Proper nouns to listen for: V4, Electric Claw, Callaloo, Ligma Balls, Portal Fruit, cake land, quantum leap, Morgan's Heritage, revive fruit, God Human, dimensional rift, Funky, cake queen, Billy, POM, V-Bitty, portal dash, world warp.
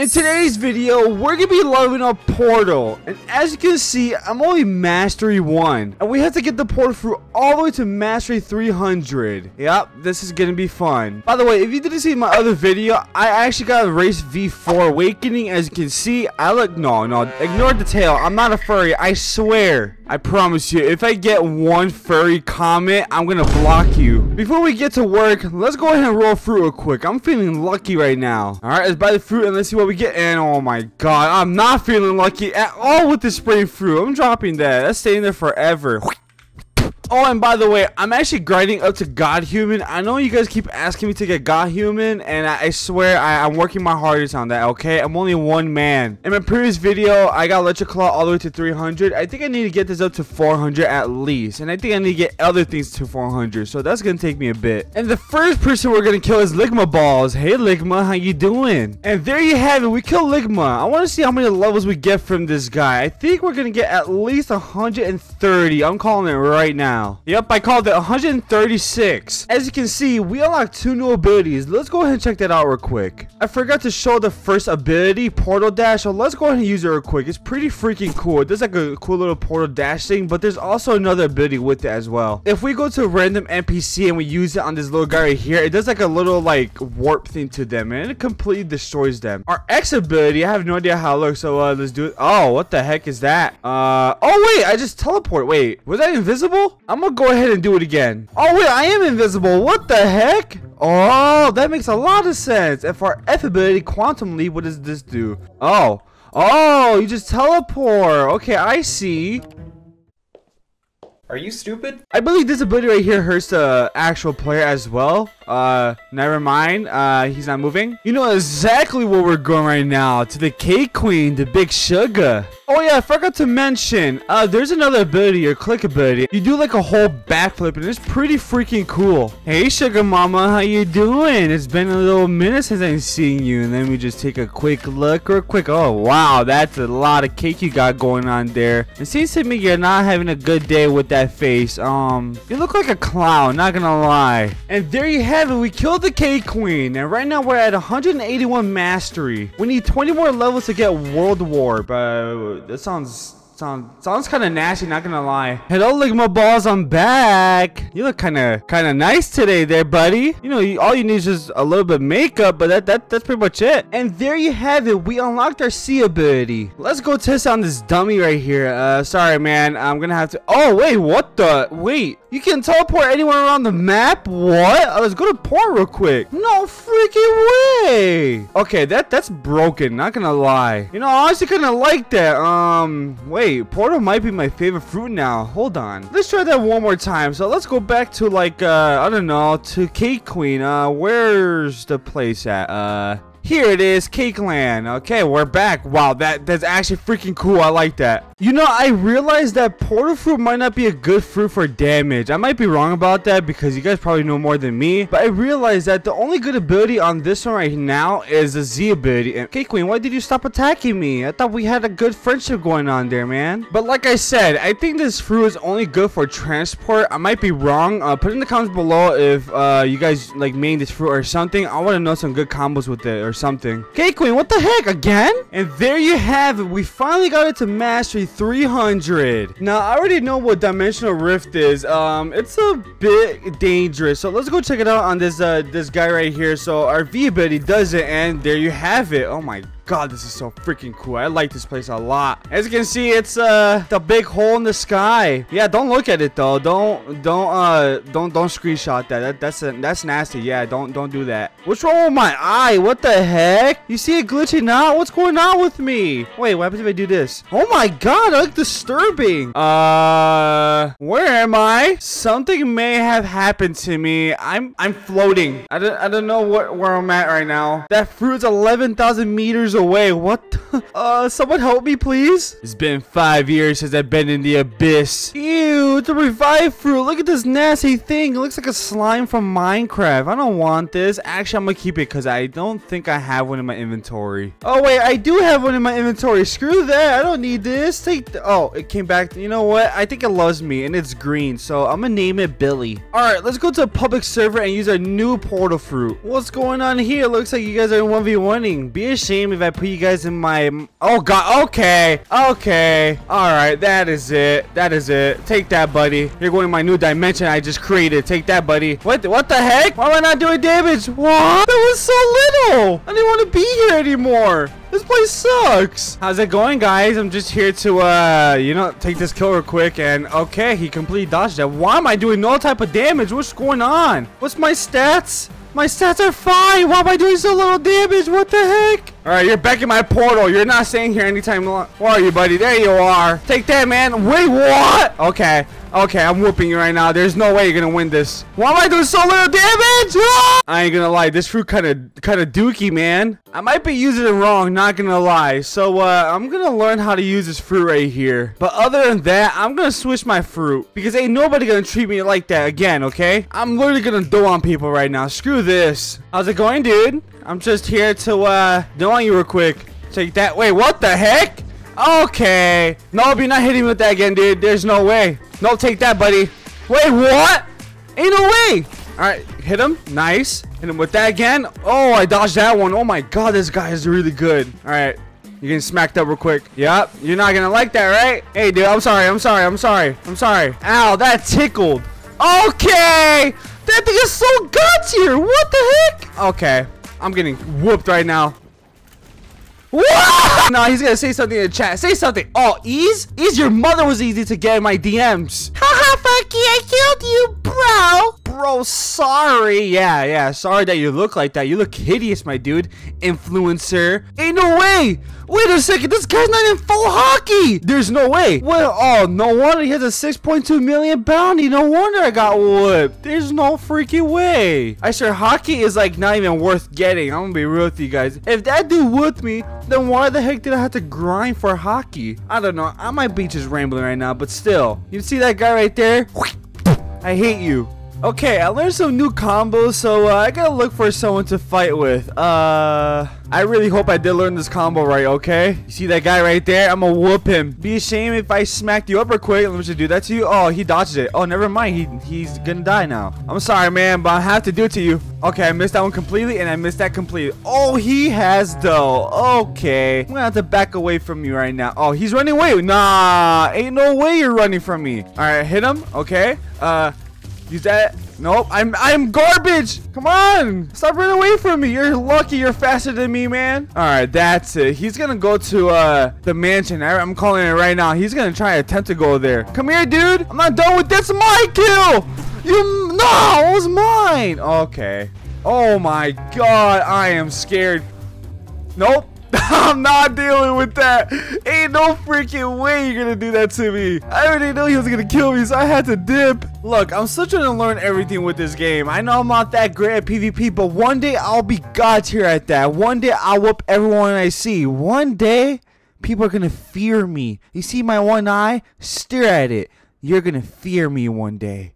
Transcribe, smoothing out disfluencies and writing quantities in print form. In today's video, we're going to be leveling up Portal, and as you can see, I'm only Mastery 1, and we have to get the Portal Fruit all the way to Mastery 300. Yep, this is going to be fun. By the way, if you didn't see my other video, I actually got a race V4 Awakening. As you can see, I look, no, ignore the tail, I'm not a furry, I swear. I promise you, if I get one furry comment, I'm going to block you. Before we get to work, let's go ahead and roll fruit real quick. I'm feeling lucky right now. Alright, let's buy the fruit and let's see what we get. And oh my god, I'm not feeling lucky at all with this spray fruit. I'm dropping that. That's staying there forever. Oh, and by the way, I'm actually grinding up to God Human. I know you guys keep asking me to get God Human, and I swear I'm working my hardest on that, okay? I'm only one man. In my previous video, I got Electric Claw all the way to 300. I think I need to get this up to 400 at least, and I think I need to get other things to 400, so that's going to take me a bit. And the first person we're going to kill is Ligma Balls. Hey, Ligma, how you doing? And there you have it. We killed Ligma. I want to see how many levels we get from this guy. I think we're going to get at least 130. I'm calling it right now. Yep, I called it 136. As you can see, we unlocked 2 new abilities. Let's go ahead and check that out real quick. I forgot to show the first ability, Portal Dash, so let's go ahead and use it real quick. It's pretty freaking cool. There's like a cool little portal dash thing, but there's also another ability with it as well. If we go to a random NPC and we use it on this little guy right here, it does like a little like warp thing to them, and it completely destroys them. Our X ability, I have no idea how it looks, so let's do it. Oh, what the heck is that? Oh wait, I just teleported. Wait, was I invisible? I'm gonna go ahead and do it again. Oh wait, I am invisible. What the heck? Oh, that makes a lot of sense. If our F ability, Quantum Leap, what does this do? Oh, you just teleport. Okay, I see. Are you stupid? I believe this ability right here hurts the actual player as well. Never mind. He's not moving. You know exactly where we're going right now. To the Cake Queen, the Big Sugar. Oh yeah, I forgot to mention. There's another ability, your click ability. You do like a whole backflip, and it's pretty freaking cool. Hey, Sugar Mama, how you doing? It's been a little minute since I've seen you. And then we just take a quick look real quick. Oh wow, that's a lot of cake you got going on there. It seems to me you're not having a good day with that face. You look like a clown, not gonna lie. And there you have it, we killed the Cake Queen, and right now we're at 181 mastery. We need 20 more levels to get world warp. That sounds kind of nasty, not gonna lie. Hello, Ligma Balls, I'm back. You look kind of nice today there, buddy. You know, all you need is just a little bit of makeup, but that's pretty much it. And there you have it. We unlocked our C ability. Let's go test on this dummy right here. Sorry, man. I'm gonna have to... Oh, wait, what the... Wait. You can teleport anywhere around the map? What? Let's go to port real quick. No freaking way. Okay, that's broken, not gonna lie. You know, I honestly kind of like that. Wait. Portal might be my favorite fruit now. Hold on. Let's try that one more time. So let's go back to like, I don't know, to Cake Queen. Where's the place at? Here it is, Cake Land. Okay, we're back. Wow, that's actually freaking cool. I like that. You know, I realized that Portal Fruit might not be a good fruit for damage. I might be wrong about that because you guys probably know more than me. But I realized that the only good ability on this one right now is the Z ability. And Cake Queen, why did you stop attacking me? I thought we had a good friendship going on there, man. But like I said, I think this fruit is only good for transport. I might be wrong. Put in the comments below if you guys like main this fruit or something. I want to know some good combos with it. Or something. Cake Queen, what the heck? Again? And there you have it. We finally got it to Mastery 300. Now, I already know what Dimensional Rift is. It's a bit dangerous. So, let's go check it out on this guy right here. So, our V-Bitty does it, and there you have it. Oh my god, this is so freaking cool. I like this place a lot. As you can see, it's the big hole in the sky. Yeah, don't look at it though. Don't screenshot that. That's nasty. Yeah, don't do that. What's wrong with my eye? What the heck? You see it glitching out? What's going on with me? Wait, what happens if I do this? Oh my god, I look disturbing. Where am I? Something may have happened to me. I'm floating. I don't know where I'm at right now. That fruit's 11,000 meters away. What the Someone help me, please. It's been 5 years since I've been in the abyss. Ew, the revive fruit. Look at this nasty thing. It looks like a slime from Minecraft. I don't want this. Actually, I'm gonna keep it because I don't think I have one in my inventory. Oh, wait, I do have one in my inventory. Screw that. I don't need this. Take the— oh, it came back. You know what? I think it loves me and it's green, so I'm gonna name it Billy. All right, let's go to a public server and use our new portal fruit. What's going on here? Looks like you guys are 1v1ing. Be ashamed if I put you guys in my— oh god, okay, okay, all right, that is it, that is it. Take that, buddy. You're going to my new dimension I just created. Take that, buddy. What the heck? Why am I not doing damage? What? That was so little. I didn't want to be here anymore. This place sucks. How's it going, guys? I'm just here to, you know, take this kill real quick. And, okay, he completely dodged that. Why am I doing no type of damage? What's going on? What's my stats? My stats are fine. Why am I doing so little damage? What the heck? All right, you're back in my portal. You're not staying here anytime long. Where are you, buddy? There you are. Take that, man. Wait, what? Okay. Okay, I'm whooping you right now. There's no way you're gonna win this. Why am I doing so little damage? Ah! I ain't gonna lie, this fruit kind of dookie, man. I might be using it wrong, not gonna lie. So I'm gonna learn how to use this fruit right here. But other than that, I'm gonna switch my fruit because ain't nobody gonna treat me like that again. Okay, I'm literally gonna do on people right now. Screw this. How's it going, dude? I'm just here to do on you real quick. Take that. Wait, what the heck? Okay. No, you're not hitting me with that again, dude. There's no way. No, take that, buddy. Wait, what? Ain't no way. All right, hit him. Nice. Hit him with that again. Oh, I dodged that one. Oh, my God. This guy is really good. All right. You're getting smacked up real quick. Yep. You're not going to like that, right? Hey, dude. I'm sorry. I'm sorry. I'm sorry. I'm sorry. Ow, that tickled. Okay. That thing is so gutsier. What the heck? Okay. I'm getting whooped right now. What? No, he's gonna say something in the chat. Say something. Oh, ease? Ease, your mother was easy to get in my DMs. Haha, Funky, I killed you, bro. Bro, sorry. Yeah, yeah. Sorry that you look like that. You look hideous, my dude. Influencer. Ain't no way. Wait a second. This guy's not in full hockey. There's no way. Well, oh, no wonder he has a 6.2 million bounty. No wonder I got whooped. There's no freaking way. I swear, hockey is like not even worth getting. I'm gonna be real with you guys. If that dude whooped me, then why the heck did I have to grind for hockey? I don't know. I might be just rambling right now, but still. You see that guy right there? I hate you. Okay, I learned some new combos, so I gotta look for someone to fight with. I really hope I did learn this combo right, okay? You see that guy right there? I'm gonna whoop him. Be ashamed if I smacked you up real quick. Let me just do that to you. Oh, he dodged it. Oh, never mind. He's gonna die now. I'm sorry, man, but I have to do it to you. Okay, I missed that one completely, and I missed that completely. Oh, he has, though. Okay. I'm gonna have to back away from you right now. Oh, he's running away. Nah, ain't no way you're running from me. All right, hit him. Okay. Use that. Nope, I'm garbage. Come on, stop running away from me. You're lucky you're faster than me, man. All right, that's it. He's gonna go to the mansion. I'm calling it right now. He's gonna try and attempt to go there. Come here, dude. I'm not done with this. My kill. You— no, it was mine. Okay. Oh my God, I am scared. Nope. I'm not dealing with that. Ain't no freaking way you're gonna do that to me. I already knew he was gonna kill me, so I had to dip. Look, I'm still trying to learn everything with this game. I know I'm not that great at PvP, but one day I'll be god tier at that. One day I'll whoop everyone I see. One day people are gonna fear me. You see my one eye? Stare at it. You're gonna fear me one day.